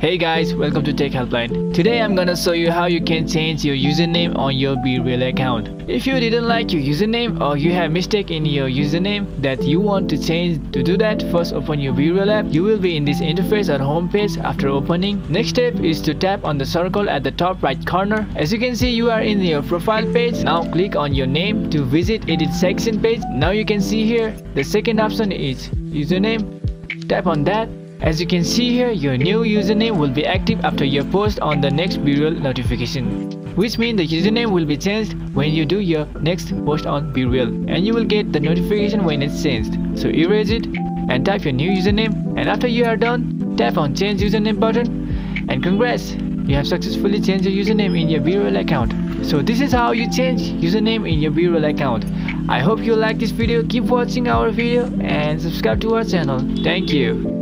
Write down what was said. Hey guys, welcome to Tech Helpline. Today I'm gonna show you how you can change your username on your BeReal account. If you didn't like your username or you have mistake in your username that you want to change, to do that, first open your BeReal app. You will be in this interface or homepage. After opening, next step is to tap on the circle at the top right corner. As you can see, you are in your profile page. Now click on your name to visit edit section page. Now you can see here the second option is username. Tap on that. As you can see here, your new username will be active after your post on the next BeReal notification, which means the username will be changed when you do your next post on BeReal, and you will get the notification when it's changed. So erase it and type your new username, and after you are done, tap on change username button, and congrats, you have successfully changed your username in your BeReal account. So this is how you change username in your BeReal account. I hope you like this video. Keep watching our video and subscribe to our channel. Thank you.